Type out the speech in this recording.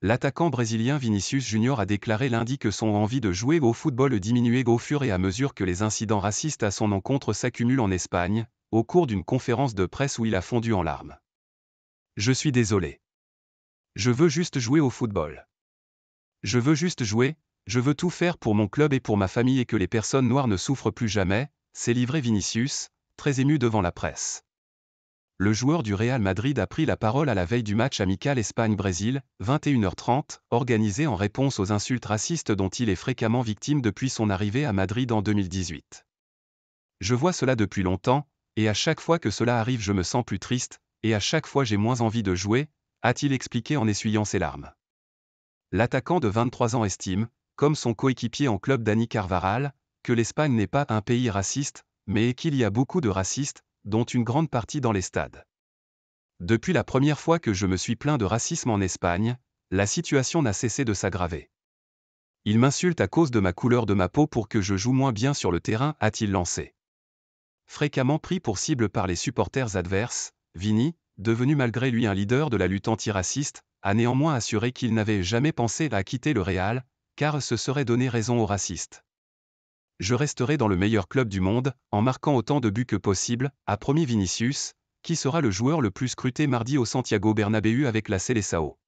L'attaquant brésilien Vinicius Junior a déclaré lundi que son envie de jouer au football diminuait au fur et à mesure que les incidents racistes à son encontre s'accumulent en Espagne, au cours d'une conférence de presse où il a fondu en larmes. « Je suis désolé. Je veux juste jouer au football. Je veux juste jouer, je veux tout faire pour mon club et pour ma famille et que les personnes noires ne souffrent plus jamais », s'est livré Vinicius, très ému devant la presse. Le joueur du Real Madrid a pris la parole à la veille du match amical Espagne-Brésil, 21h30, organisé en réponse aux insultes racistes dont il est fréquemment victime depuis son arrivée à Madrid en 2018. « Je vois cela depuis longtemps, et à chaque fois que cela arrive je me sens plus triste, et à chaque fois j'ai moins envie de jouer », a-t-il expliqué en essuyant ses larmes. L'attaquant de 23 ans estime, comme son coéquipier en club Dani Carvajal, que l'Espagne n'est pas un pays raciste, mais qu'il y a beaucoup de racistes, dont une grande partie dans les stades. Depuis la première fois que je me suis plaint de racisme en Espagne, la situation n'a cessé de s'aggraver. Ils m'insultent à cause de ma couleur de ma peau pour que je joue moins bien sur le terrain, a-t-il lancé. Fréquemment pris pour cible par les supporters adverses, Vini, devenu malgré lui un leader de la lutte antiraciste, a néanmoins assuré qu'il n'avait jamais pensé à quitter le Real, car ce serait donner raison aux racistes. Je resterai dans le meilleur club du monde, en marquant autant de buts que possible, a promis Vinicius, qui sera le joueur le plus scruté mardi au Santiago Bernabéu avec la Seleçao.